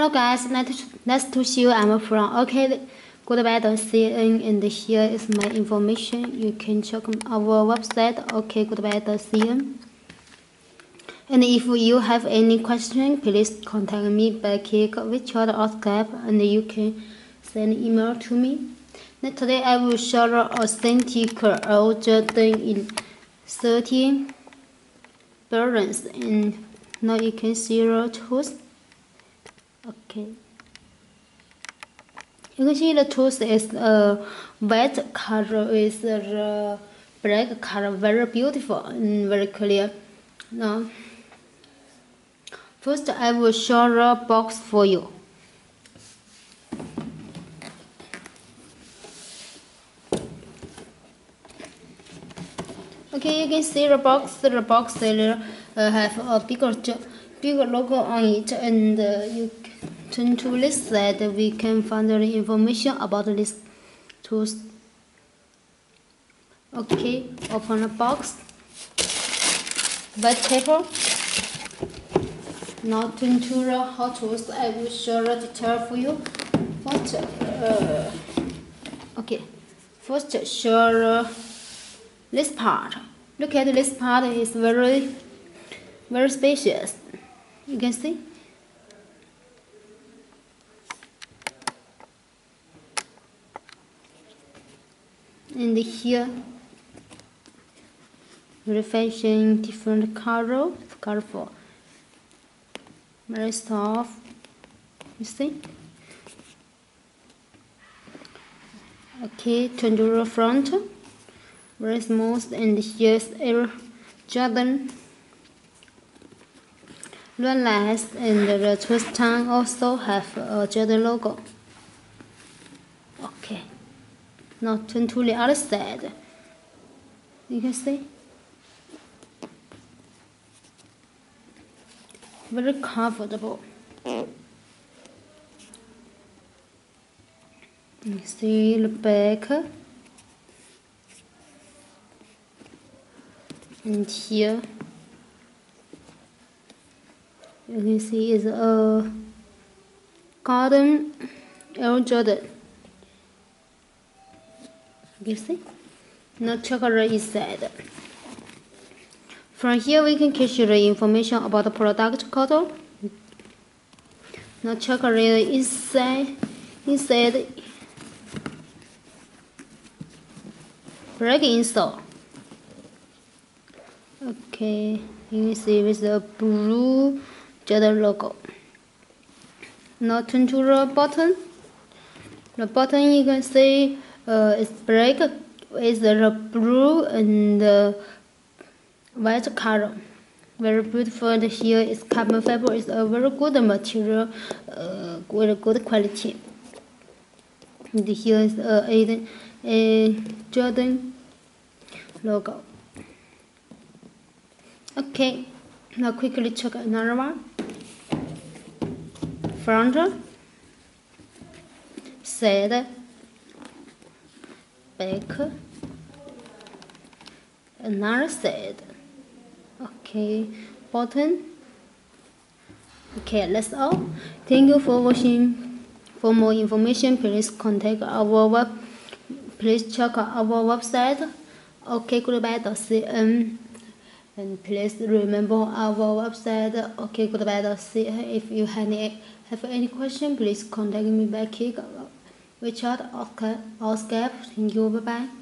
Hello guys, nice to see you. I'm from okgoodbuy.cn and here is my information. You can check our website okgoodbuy.cn. And if you have any question, please contact me by click Richard or Skype, and you can send an email to me. Now today I will show authentic Air Jordan 13 balance, and now you can see the tools. Okay, you can see the tools is white color with the black color, very beautiful and very clear. Now, first I will show the box for you. Okay, you can see the box. The box have a bigger logo on it, and you can turn to this side. We can find the information about this tools. Okay, open the box. White paper. Now turn to the hot tools. I will show the detail for you. First, First, show this part. Look at this part, is very spacious. You can see. And here, very fashion, different color, colorful, very soft. You see. Okay, turn to the front. Very smooth, and here's Air Jordan. Run last, and the twist tongue also have a Jordan logo. Okay, now turn to the other side. You can see very comfortable. You see the back. And here you can see is a garden Air Jordan. You see? Now check the inside. From here we can catch the information about the product code. Now check the inside black insole. Okay, you can see with the blue Jordan logo. Now turn to the button. The button you can see is black with the blue and white color. Very beautiful. And here is carbon fiber. It's a very good material, with a good quality. And here is a Jordan logo. Okay, now quickly check another one. Front, side, back, another side. Okay, bottom. Okay, that's all. Thank you for watching. For more information, please contact our check our website. okgoodbuy.cn. And please remember our website okgoodbuy.cn. If you have any question, please contact me by click Richard or Skype. Thank you. Bye bye.